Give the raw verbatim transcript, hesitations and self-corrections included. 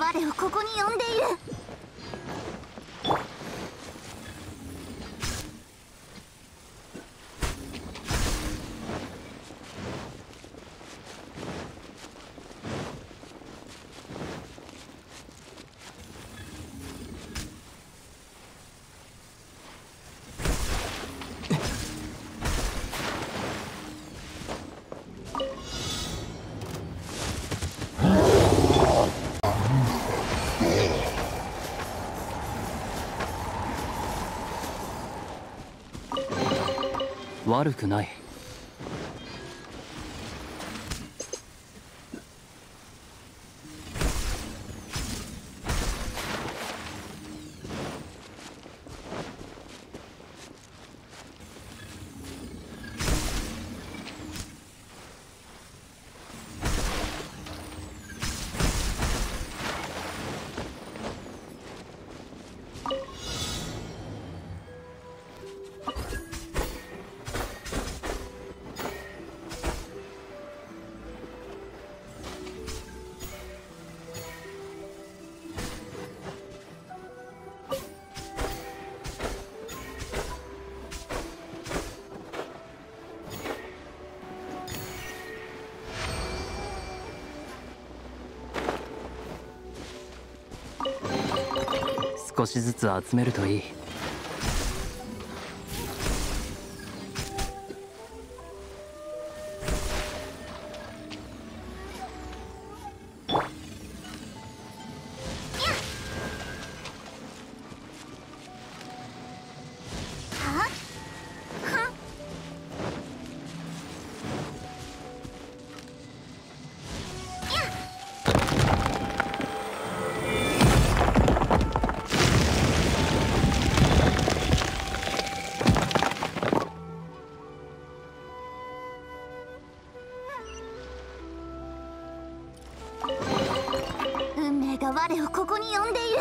我をここに呼んでいる。悪くない。少しずつ集めるといい。我をここに呼んでいる。